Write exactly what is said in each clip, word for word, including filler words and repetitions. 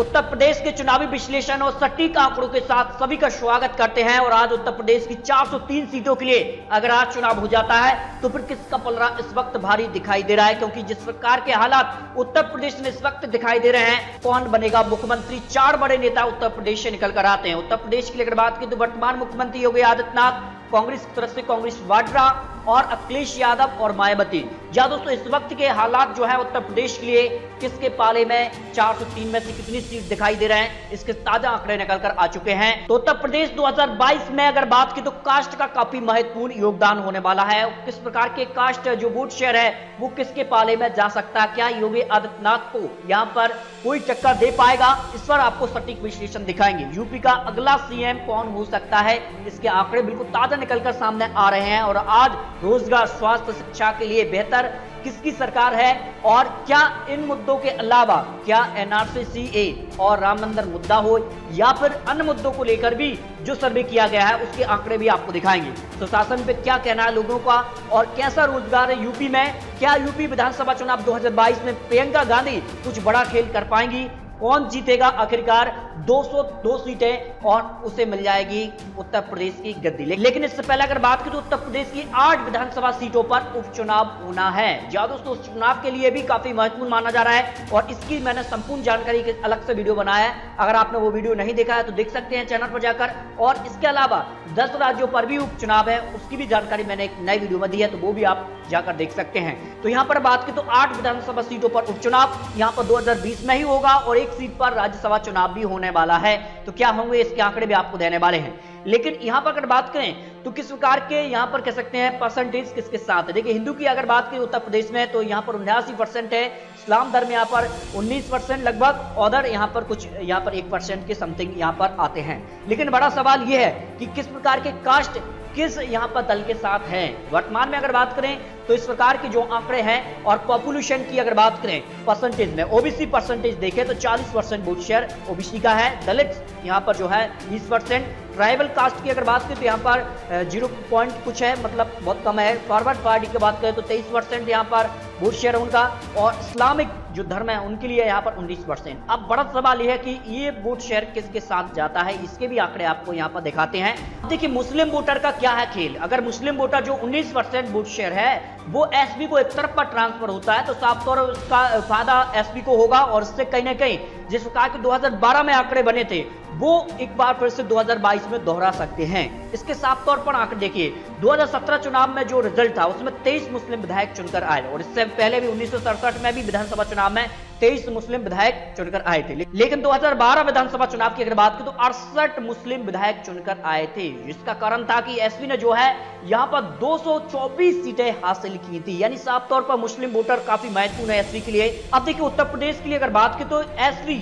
उत्तर प्रदेश के चुनावी विश्लेषण और सटीक आंकड़ों के साथ सभी का स्वागत करते हैं। और आज उत्तर प्रदेश की चार सौ तीन सीटों के लिए अगर आज चुनाव हो जाता है तो फिर किसका पलड़ा इस वक्त भारी दिखाई दे रहा है, क्योंकि जिस प्रकार के हालात उत्तर प्रदेश में इस वक्त दिखाई दे रहे हैं, कौन बनेगा मुख्यमंत्री, चार बड़े नेता उत्तर प्रदेश से निकल कर आते हैं। उत्तर प्रदेश की अगर बात की तो वर्तमान मुख्यमंत्री योगी आदित्यनाथ, कांग्रेस की तरफ से कांग्रेस वाड्रा और अखिलेश यादव और मायावती। या दोस्तों, इस वक्त के हालात जो है उत्तर प्रदेश के लिए किसके पाले में चार सौ तीन में से कितनी सीट दिखाई दे रहे हैं, इसके ताजा आंकड़े निकल कर आ चुके हैं। तो उत्तर प्रदेश दो हज़ार बाईस में अगर बात की तो कास्ट का काफी महत्वपूर्ण योगदान होने वाला है। किस प्रकार के कास्ट जो वोट शेयर है वो किसके पाले में जा सकता है, क्या योगी आदित्यनाथ को यहाँ पर कोई टक्कर दे पाएगा, इस पर आपको सटीक विश्लेषण दिखाएंगे। यूपी का अगला सीएम कौन हो सकता है, इसके आंकड़े बिल्कुल ताजा निकल कर सामने आ रहे हैं। और आज रोजगार, स्वास्थ्य, शिक्षा के लिए बेहतर किसकी सरकार है, और क्या इन मुद्दों के अलावा क्या एनआरसी, सीए और राम मंदिर मुद्दा हो या फिर अन्य मुद्दों को लेकर भी जो सर्वे किया गया है उसके आंकड़े भी आपको दिखाएंगे। तो शासन पे क्या कहना है लोगों का और कैसा रोजगार है यूपी में, क्या यूपी विधानसभा चुनाव दो हज़ार बाईस में प्रियंका गांधी कुछ बड़ा खेल कर पाएंगी, कौन जीतेगा आखिरकार दो सौ दो सीटें और उसे मिल जाएगी उत्तर प्रदेश की गद्दी। लेकिन इससे पहले अगर बात करें तो उत्तर प्रदेश की आठ विधानसभा सीटों पर उपचुनाव होना है। या दोस्तों, उस चुनाव के लिए भी काफी महत्वपूर्ण माना जा रहा है और इसकी मैंने संपूर्ण जानकारी के अलग से वीडियो बनाया है। अगर आपने वो वीडियो नहीं देखा है तो देख सकते हैं चैनल पर जाकर। और इसके अलावा दस राज्यों पर भी उपचुनाव है, उसकी भी जानकारी मैंने एक नई वीडियो में दी है, तो वो भी आप जाकर देख सकते हैं। तो यहाँ पर बात की तो आठ विधानसभा सीटों पर उपचुनाव यहाँ पर दो हजार बीस में ही होगा और एक सीट पर राज्यसभा चुनाव भी होने वाला है। तो क्या होंगे इसके आंकड़े भी आपको देने वाले हैं। लेकिन यहां पर अगर बात करें तो किस प्रकार के यहां पर कह सकते हैं परसेंटेज किसके साथ है। देखिए, हिंदू की अगर बात करें उत्तर प्रदेश में तो यहां पर उन्यासी परसेंट है, इस्लाम धर्म यहां पर उन्नीस परसेंट लगभग, और यहां पर कुछ यहां पर एक परसेंट के समथिंग यहां पर आते हैं। लेकिन बड़ा सवाल यह है कि किस प्रकार के कास्ट किस यहाँ पर दल के साथ हैं। वर्तमान में अगर बात करें तो इस प्रकार के जो आंकड़े हैं। और पॉपुलेशन की अगर बात करें परसेंटेज में, ओबीसी परसेंटेज देखें तो चालीस परसेंट वोट शेयर ओबीसी का है, दलित यहाँ पर जो है बीस परसेंट, ट्राइबल कास्ट की अगर बात करें तो यहाँ पर जीरो पॉइंट कुछ है, मतलब बहुत कम है। फॉरवर्ड पार्टी की बात करें तो तेईस परसेंट यहाँ पर वोट शेयर उनका, और इस्लामिक जो धर्म है उनके लिए यहाँ पर उन्नीस परसेंट। अब बड़ा सवाल यह है कि ये वोट शेयर किसके साथ जाता है, इसके भी आंकड़े आपको यहाँ पर दिखाते हैं। देखिए, मुस्लिम वोटर का क्या है खेल। अगर मुस्लिम वोटर जो उन्नीस परसेंट वोट शेयर है वो एसपी को एक तरफ पर ट्रांसफर होता है तो साफ तौर पर उसका फायदा एसपी को होगा। और इससे कहीं ना कहीं जिस प्रकार के दो हज़ार बारह में आंकड़े बने थे वो एक बार फिर से दो हज़ार बाईस में दोहरा सकते हैं। इसके साफ तौर पर आंकड़े देखिए, दो हज़ार सत्रह चुनाव में जो रिजल्ट था उसमें तेईस मुस्लिम विधायक चुनकर आए, और इससे पहले भी उन्नीस सौ सड़सठ में भी विधानसभा चुनाव में तेईस मुस्लिम विधायक चुनकर आए थे। लेकिन दो हज़ार बारह विधानसभा चुनाव की अगर बात की तो अड़सठ मुस्लिम विधायक चुनकर आए थे, जिसका कारण था कि एसपी ने जो है यहाँ पर दो सौ चौबीस सीटें हासिल की थी। यानी साफ तौर पर मुस्लिम वोटर काफी महत्वपूर्ण है एसपी के लिए। अब देखिए, उत्तर प्रदेश के लिए अगर बात की तो एसपी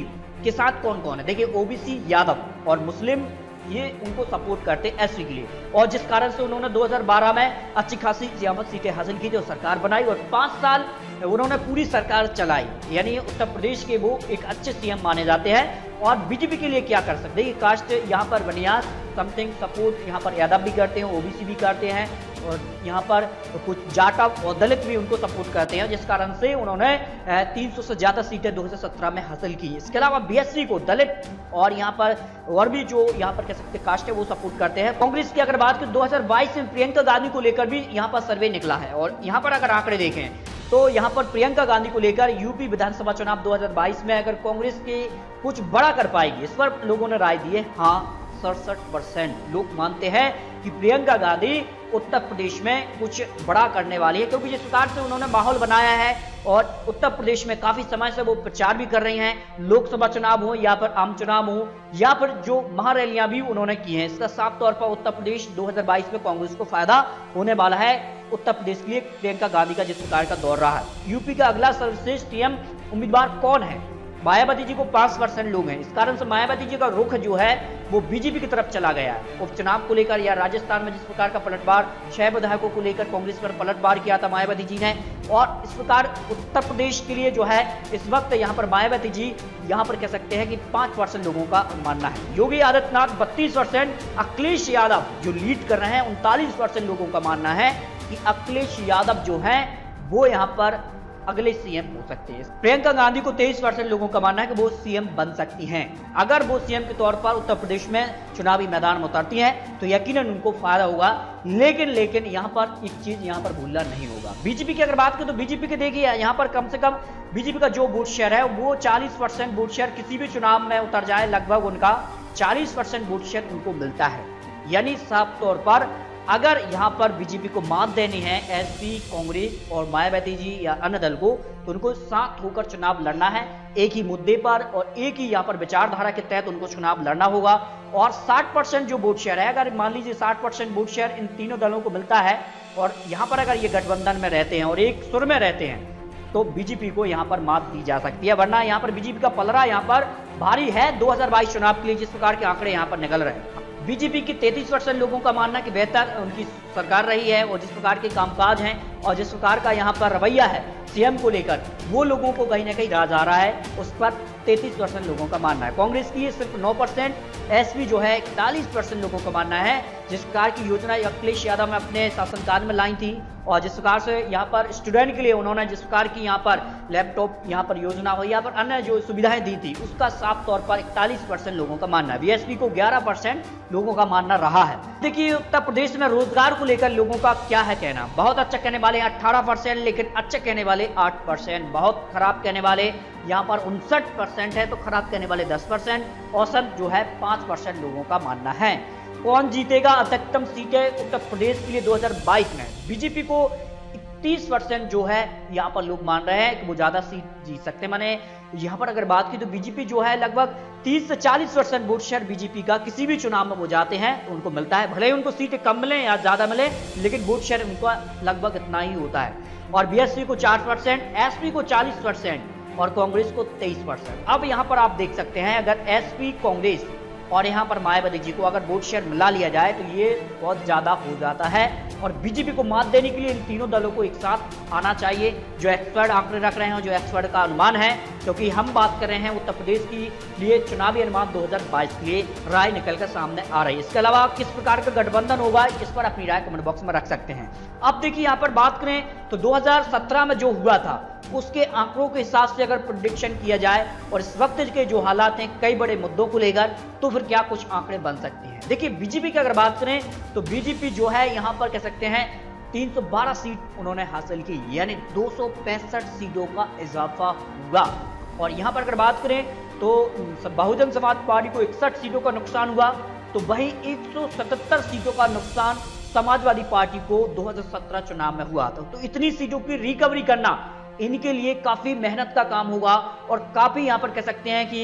के साथ कौन कौन है। देखिए, ओबीसी यादव और मुस्लिम ये उनको सपोर्ट करते एसपी के लिए, और जिस कारण से उन्होंने दो हज़ार बारह में अच्छी खासी सीटें हासिल की थी और सरकार बनाई और पांच साल उन्होंने पूरी सरकार चलाई। यानी उत्तर प्रदेश के वो एक अच्छे सीएम माने जाते हैं। और बीजेपी के लिए क्या कर सकते हैं, कास्ट यहाँ पर बनियास समथिंग सपोर्ट यहाँ पर यादव भी करते हैं, ओबीसी भी करते हैं, और यहाँ पर कुछ जाटव और दलित भी उनको सपोर्ट करते हैं, जिस कारण से उन्होंने तीन सौ से ज़्यादा सीटें दो हज़ार सत्रह में हासिल की। इसके अलावा बीएससी को दलित और यहाँ पर और भी जो यहाँ पर कह सकते हैं कास्ट है वो सपोर्ट करते हैं। कांग्रेस की अगर बात करें दो हज़ार बाईस में प्रियंका गांधी को लेकर भी यहाँ पर सर्वे निकला है, और यहाँ पर अगर आंकड़े देखें तो यहाँ पर प्रियंका गांधी को लेकर यूपी विधानसभा चुनाव दो हज़ार बाईस में अगर कांग्रेस के कुछ बड़ा कर पाएगी, इस पर लोगों ने राय दी है। हाँ, सड़सठ परसेंट लोग मानते हैं कि प्रियंका गांधी उत्तर प्रदेश में कुछ बड़ा करने वाली है, क्योंकि जिस प्रकार से उन्होंने माहौल बनाया है और उत्तर प्रदेश में काफी समय से वो प्रचार भी कर रही हैं, लोकसभा चुनाव हो या फिर आम चुनाव हो या फिर जो महारैलियां भी उन्होंने की हैं। इसका साफ तौर पर उत्तर प्रदेश दो हज़ार बाईस में कांग्रेस को फायदा होने वाला है। उत्तर प्रदेश के लिए प्रियंका गांधी का जिस प्रकार का दौर रहा है। यूपी का अगला सर्वश्रेष्ठ सीएम उम्मीदवार कौन है, मायावती जी को पांच परसेंट लोग हैं। इस कारण से मायावती जी का रुख जो है वो बीजेपी की तरफ चला गया है। उपचुनाव को लेकर या राजस्थान में जिस प्रकार का पलटवार छह विधायकों को लेकर कांग्रेस पर पलटवार किया था मायावती जी ने, और इस प्रकार उत्तर प्रदेश के लिए जो है इस वक्त यहाँ पर मायावती जी यहाँ पर कह सकते हैं कि पांच परसेंट लोगों का मानना है। योगी आदित्यनाथ बत्तीस परसेंट, अखिलेश यादव जो लीड कर रहे हैं उनतालीस परसेंट लोगों का मानना है कि अखिलेश यादव जो है वो यहाँ पर अगले सीएम हो सकते हैं। प्रियंका गांधी को तेईस परसेंट लोगों का मानना है कि वो सीएम बन सकती हैं। अगर वो सीएम के तौर पर उत्तर प्रदेश में चुनावी मैदान में उतरती हैं तो यकीनन उनको फायदा होगा। लेकिन लेकिन यहाँ पर एक चीज यहाँ पर भूलना नहीं होगा। बीजेपी की अगर बात करें तो बीजेपी के देखिए यहाँ पर कम से कम बीजेपी का जो वोट शेयर है वो चालीस परसेंट वोट शेयर किसी भी चुनाव में उतर जाए लगभग उनका चालीस परसेंट वोट शेयर उनको मिलता है। यानी साफ तौर पर अगर यहाँ पर बीजेपी को मात देनी है एसपी कांग्रेस और मायावती जी या अन्य दल को तो उनको साथ होकर चुनाव लड़ना है एक ही मुद्दे पर और एक ही यहाँ पर विचारधारा के तहत उनको चुनाव लड़ना होगा। और साठ परसेंट जो वोट शेयर है अगर मान लीजिए साठ परसेंट वोट शेयर इन तीनों दलों को मिलता है और यहाँ पर अगर ये गठबंधन में रहते हैं और एक सुर में रहते हैं तो बीजेपी को यहाँ पर मात दी जा सकती है। वरना यहाँ पर बीजेपी का पलड़ा यहाँ पर भारी है दो हजार बाईस चुनाव के लिए, जिस प्रकार के आंकड़े यहाँ पर निकल रहे हैं। बीजेपी के तैंतीस परसेंट लोगों का मानना है कि बेहतर उनकी सरकार रही है और जिस प्रकार के कामकाज हैं और जिस प्रकार का यहाँ पर रवैया है सीएम को लेकर वो लोगों को कहीं ना कहीं राज आ रहा है, उस पर तैंतीस परसेंट लोगों का मानना है। कांग्रेस की सिर्फ नौ परसेंट, एसपी जो है इकतालीस परसेंट लोगों का मानना है जिस प्रकार की योजना अखिलेश यादव ने अपने शासनकाल में लाई थी और जिस प्रकार से यहाँ पर स्टूडेंट के लिए उन्होंने जिस प्रकार की यहाँ पर लैपटॉप यहाँ पर योजना हुई यहाँ पर अन्य जो सुविधाएं दी थी उसका साफ तौर पर इकतालीस परसेंट लोगों का मानना है। बीएसपी को ग्यारह परसेंट लोगों का मानना रहा है। देखिए उत्तर प्रदेश में रोजगार को लेकर लोगों का क्या है कहना, बहुत अच्छा कहने वाले अठारह परसेंट, लेकिन अच्छा कहने वाले आठ परसेंट, बहुत खराब कहने वाले यहाँ पर उनसठ परसेंट है तो खराब कहने वाले दस परसेंट, औसत जो है पांच परसेंट लोगों का मानना है। कौन जीतेगा अधिकतम सीटें उत्तर प्रदेश के लिए दो हजार बाईस में? बीजेपी को इकतीस परसेंट जो है यहाँ पर लोग मान रहे हैं कि वो ज्यादा सीट जीत सकते हैं। मैंने यहाँ पर अगर बात की तो बीजेपी जो है लगभग तीस से चालीस परसेंट वोट शेयर बीजेपी का किसी भी चुनाव में वो जाते हैं तो उनको मिलता है, भले ही उनको सीटें कम मिले या ज्यादा मिले लेकिन वोट शेयर उनका लगभग इतना ही होता है। और बीएसपी को चार परसेंट, एसपी को चालीस परसेंट और कांग्रेस को तेईस परसेंट। अब यहाँ पर आप देख सकते हैं अगर एसपी कांग्रेस और यहाँ पर मायावती जी को अगर वोट शेयर मिला लिया जाए तो ये बहुत ज़्यादा हो जाता है। और बीजेपी को मात देने के लिए इन तीनों दलों को एक साथ आना चाहिए, जो एक्सपर्ट आंकड़े रख रहे हैं, जो एक्सपर्ट का अनुमान है, क्योंकि हम बात कर रहे हैं उत्तर प्रदेश के लिए चुनावी अनुमान दो हजार बाईस के लिए राय निकलकर सामने आ रही है। इसके अलावा किस प्रकार का गठबंधन होगा इस पर अपनी राय कमेंट बॉक्स में रख सकते हैं। अब देखिए यहाँ पर बात करें तो दो हजार सत्रह में जो हुआ था उसके आंकड़ों के हिसाब से अगर प्रेडिक्शन किया जाए और इस वक्त के जो हालात हैं कई बड़े मुद्दों को लेकर तो फिर क्या कुछ आंकड़े बन सकते हैं। देखिए बीजेपी की अगर बात करें तो बीजेपी जो है यहाँ पर कह सकते हैं तीन सौ बारह सीट उन्होंने हासिल की, यानी दो सौ पैंसठ सीटों का इजाफा हुआ। और यहाँ पर अगर बात करें तो बहुजन समाज पार्टी को इकसठ सीटों का नुकसान हुआ तो वही एक सौ सतहत्तर सीटों का नुकसान समाजवादी पार्टी को दो हजार सत्रह चुनाव में हुआ था। तो इतनी सीटों की रिकवरी करना इनके लिए काफी मेहनत का काम होगा और काफी यहाँ पर कह सकते हैं कि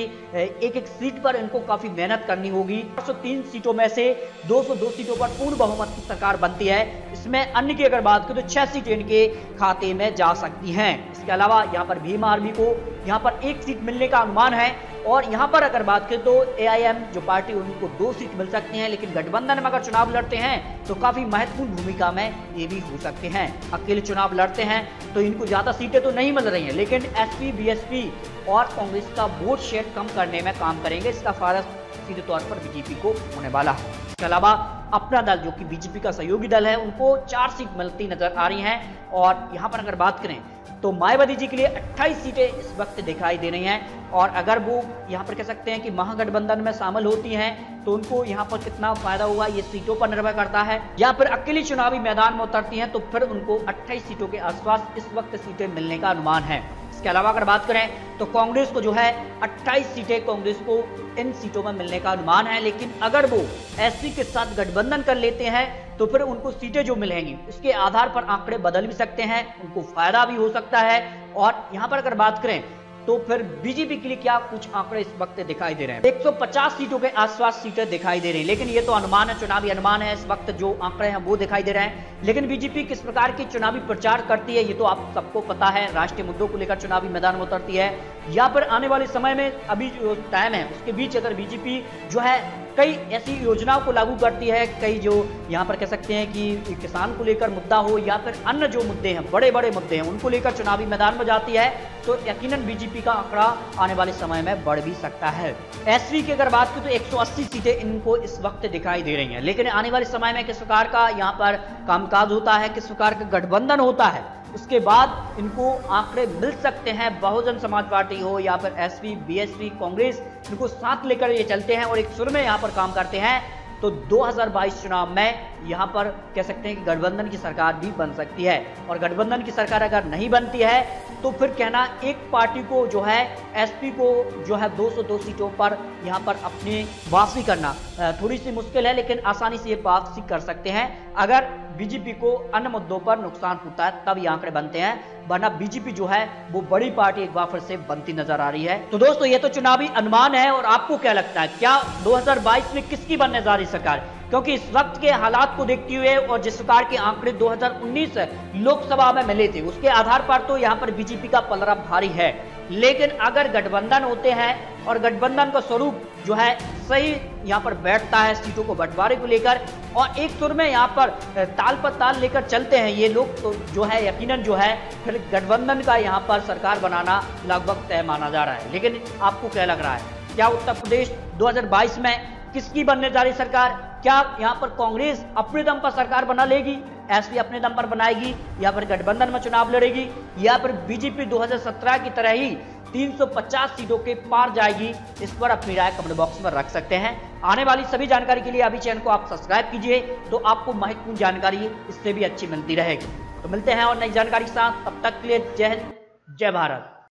एक एक सीट पर इनको काफी मेहनत करनी होगी। चार सौ तीन सीटों में से दो सौ दो सीटों पर पूर्ण बहुमत की सरकार बनती है, इसमें अन्य की अगर बात करें तो छह सीटें इनके खाते में जा सकती हैं। इसके अलावा यहाँ पर भीम आर्मी को यहाँ पर एक सीट मिलने का अनुमान है और यहाँ पर अगर बात करें तो एआईएम जो पार्टी उनको दो सीट मिल सकती हैं, लेकिन गठबंधन में अगर चुनाव लड़ते हैं तो काफी महत्वपूर्ण भूमिका में ये भी हो सकते हैं। अकेले चुनाव लड़ते हैं तो इनको ज्यादा सीटें तो नहीं मिल रही हैं लेकिन एसपी बीएसपी और कांग्रेस का वोट शेयर कम करने में काम करेंगे, इसका फायदा सीधे तौर पर बीजेपी को होने वाला है। इसके अलावा अपना दल जो कि बीजेपी का सहयोगी दल है उनको चार सीट मिलती नजर आ रही हैं। और यहाँ पर अगर बात करें तो मायावती जी के लिए अट्ठाईस सीटें इस वक्त दिखाई दे रही हैं और अगर वो यहाँ पर कह सकते हैं कि महागठबंधन में शामिल होती हैं तो उनको यहाँ पर कितना फायदा होगा ये सीटों पर निर्भर करता है, या फिर अकेली चुनावी मैदान में उतरती हैं तो फिर उनको अट्ठाईस सीटों के आसपास इस वक्त सीटें मिलने का अनुमान है। इसके अलावा अगर बात करें तो कांग्रेस को जो है अट्ठाईस सीटें कांग्रेस को इन सीटों में मिलने का अनुमान है, लेकिन अगर वो एसपी के साथ गठबंधन कर लेते हैं तो फिर उनको सीटें जो मिलेंगी इसके आधार पर आंकड़े बदल भी सकते हैं, उनको फायदा भी हो सकता है। और यहाँ पर अगर बात करें तो फिर बीजेपी के लिए क्या कुछ आंकड़े इस वक्त दिखाई दे रहे हैं, एक सौ पचास सीटों के आसपास सीटें दिखाई दे रही हैं, लेकिन ये तो अनुमान है, चुनावी अनुमान है, इस वक्त जो आंकड़े हैं वो दिखाई दे रहे हैं। लेकिन बीजेपी किस प्रकार की चुनावी प्रचार करती है ये तो आप सबको पता है, राष्ट्रीय मुद्दों को लेकर चुनावी मैदान में उतरती है या फिर आने वाले समय में अभी जो टाइम है उसके बीच अगर बीजेपी जो है कई ऐसी योजनाओं को लागू करती है, कई जो यहाँ पर कह सकते हैं कि किसान को लेकर मुद्दा हो या फिर अन्य जो मुद्दे हैं बड़े बड़े मुद्दे हैं उनको लेकर चुनावी मैदान में जाती है तो यकीनन बीजेपी का आंकड़ा आने वाले समय में बढ़ भी सकता है। एसपी की अगर बात की तो एक सौ अस्सी सीटें इनको इस वक्त दिखाई दे रही हैं, लेकिन आने वाले समय में किस प्रकार का यहाँ पर कामकाज होता है, किस प्रकार का गठबंधन होता है उसके बाद इनको आंकड़े मिल सकते हैं। बहुजन समाज पार्टी हो या फिर एसपी, बीएसपी, कांग्रेस, इनको साथ लेकर ये चलते हैं और एक सुर में यहाँ पर काम करते हैं तो दो हज़ार बाईस चुनाव में यहाँ पर कह सकते हैं कि गठबंधन की सरकार भी बन सकती है। और गठबंधन की सरकार अगर नहीं बनती है तो फिर कहना एक पार्टी को जो है एसपी को जो है दो सौ दो सीटों पर यहाँ पर अपने वापसी करना थोड़ी सी मुश्किल है, लेकिन आसानी से ये वापसी कर सकते हैं अगर बीजेपी को अन्य मुद्दों पर नुकसान होता है, तब ये आंकड़े बनते हैं, वरना बीजेपी जो है वो बड़ी पार्टी एक बार फिर से बनती नजर आ रही है। तो दोस्तों ये तो चुनावी अनुमान है, और आपको क्या लगता है क्या दो हज़ार बाईस में किसकी बनने जा रही सरकार? क्योंकि इस वक्त के हालात को देखते हुए और जिस प्रकार के आंकड़े दो हज़ार उन्नीस लोकसभा में मिले थे उसके आधार पर तो यहाँ पर बीजेपी का पलड़ा भारी है, लेकिन अगर गठबंधन होते हैं और गठबंधन का स्वरूप जो है सही यहाँ पर बैठता है सीटों को बंटवारे को लेकर और एक सुर में यहाँ पर ताल पर ताल लेकर चलते हैं ये लोग, तो जो है यकीनन जो है फिर गठबंधन का यहाँ पर सरकार बनाना लगभग तय माना जा रहा है। लेकिन आपको क्या लग रहा है क्या उत्तर प्रदेश दो हज़ार बाईस में किसकी बनने जा रही सरकार? क्या यहाँ पर कांग्रेस अपने दम पर सरकार बना लेगी, एसपी अपने दम पर बनाएगी या फिर गठबंधन में चुनाव लड़ेगी, या फिर बीजेपी दो हज़ार सत्रह की तरह ही तीन सौ पचास सीटों के पार जाएगी? इस पर अपनी राय कमेंट बॉक्स में रख सकते हैं। आने वाली सभी जानकारी के लिए अभी चैनल को आप सब्सक्राइब कीजिए तो आपको महत्वपूर्ण जानकारी इससे भी अच्छी मिलती रहेगी। तो मिलते हैं और नई जानकारी के साथ, तब तक के लिए जय हिंद, जय भारत।